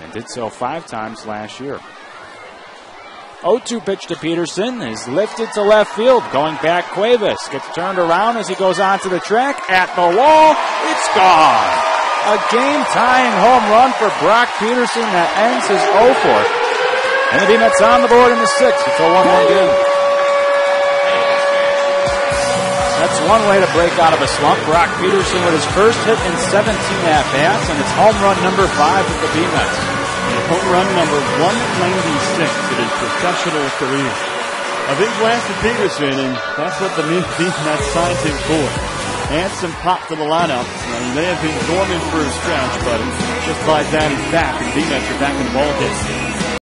and did so 5 times last year. 0-2 pitch to Peterson is lifted to left field. Going back, Cuevas gets turned around as he goes onto the track. At the wall, it's gone. A game-tying home run for Brock Peterson that ends his 0-4. And the B-Mets on the board in the 6th. It's a 1-1 game. That's one way to break out of a slump. Brock Peterson with his first hit in 17 at-bats, and it's home run number 5 with the B-Mets. Home run number 196 in his professional career. A big blast to Peterson, and that's what the B-Mets signed him for. And some pop to the lineup. Now, he may have been dormant for a stretch, but just like that, he's back, and the B-Mets are back in the ballgame.